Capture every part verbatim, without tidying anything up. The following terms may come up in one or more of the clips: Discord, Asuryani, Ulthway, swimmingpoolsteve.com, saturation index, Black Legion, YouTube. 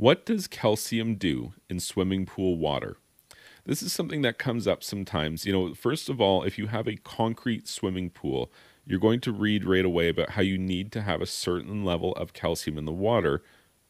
What does calcium do in swimming pool water? This is something that comes up sometimes. You know, first of all, if you have a concrete swimming pool, you're going to read right away about how you need to have a certain level of calcium in the water.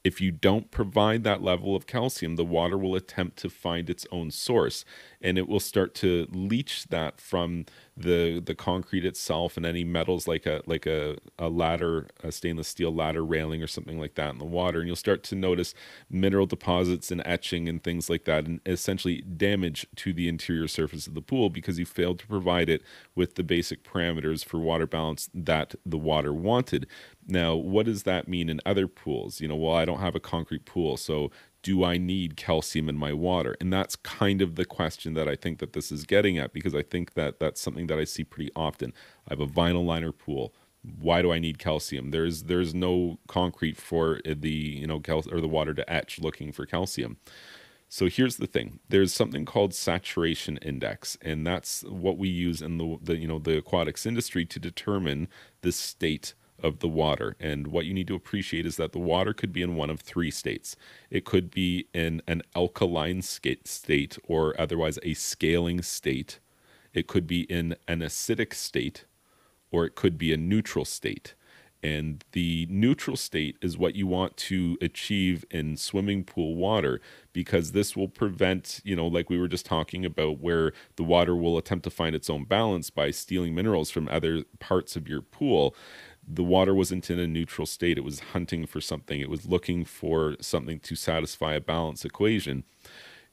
If you don't provide that level of calcium, the water will attempt to find its own source, and it will start to leach that from the the concrete itself and any metals like a like a, a ladder, a stainless steel ladder railing or something like that in the water. And you'll start to notice mineral deposits and etching and things like that, and essentially damage to the interior surface of the pool because you failed to provide it with the basic parameters for water balance that the water wanted. Now, what does that mean in other pools? You know, well, I don't have a concrete pool, so do I need calcium in my water? And that's kind of the question that I think that this is getting at, because I think that that's something that I see pretty often. I have a vinyl liner pool. Why do I need calcium? There's there's no concrete for the, you know, cal or the water to etch looking for calcium. So here's the thing. There's something called saturation index, and that's what we use in the, the you know the aquatics industry to determine the state of the water. And what you need to appreciate is that the water could be in one of three states. It could be in an alkaline state, or otherwise a scaling state. It could be in an acidic state, or it could be a neutral state. And the neutral state is what you want to achieve in swimming pool water, because this will prevent, you know, like we were just talking about, where the water will attempt to find its own balance by stealing minerals from other parts of your pool. The water wasn't in a neutral state. It was hunting for something. It was looking for something to satisfy a balance equation.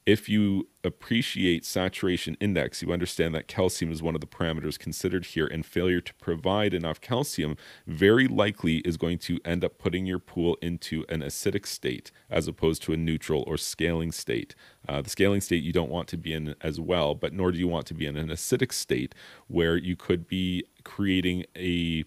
If you appreciate saturation index, you understand that calcium is one of the parameters considered here, and failure to provide enough calcium very likely is going to end up putting your pool into an acidic state as opposed to a neutral or scaling state. Uh, the scaling state you don't want to be in as well, but nor do you want to be in an acidic state where you could be creating a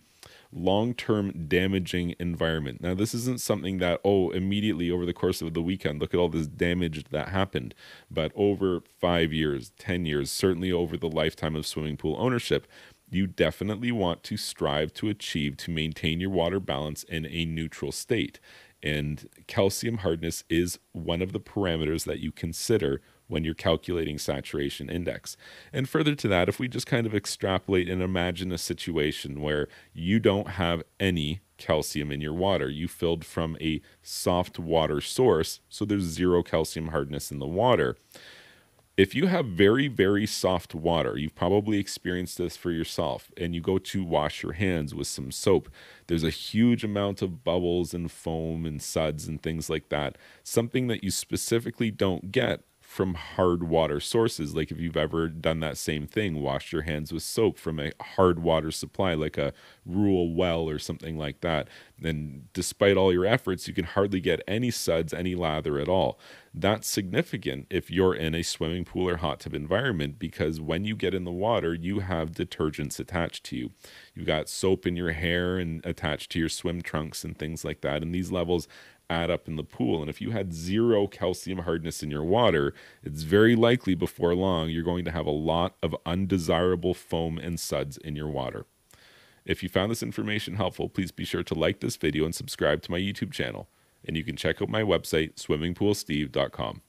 long-term damaging environment. Now, this isn't something that, oh, immediately over the course of the weekend, look at all this damage that happened. But over five years, ten years, certainly over the lifetime of swimming pool ownership, you definitely want to strive to achieve to maintain your water balance in a neutral state. And calcium hardness is one of the parameters that you consider when you're calculating saturation index. And further to that, if we just kind of extrapolate and imagine a situation where you don't have any calcium in your water, you filled from a soft water source, so there's zero calcium hardness in the water. If you have very, very soft water, you've probably experienced this for yourself, and you go to wash your hands with some soap, there's a huge amount of bubbles and foam and suds and things like that, something that you specifically don't get from hard water sources. Like if you've ever done that same thing, washed your hands with soap from a hard water supply like a rural well or something like that, then despite all your efforts, you can hardly get any suds, any lather at all. That's significant if you're in a swimming pool or hot tub environment, because when you get in the water, you have detergents attached to you. You've got soap in your hair and attached to your swim trunks and things like that, and these levels add up in the pool. And if you had zero calcium hardness in your water, it's very likely before long you're going to have a lot of undesirable foam and suds in your water. If you found this information helpful, please be sure to like this video and subscribe to my YouTube channel. And you can check out my website, swimming pool steve dot com.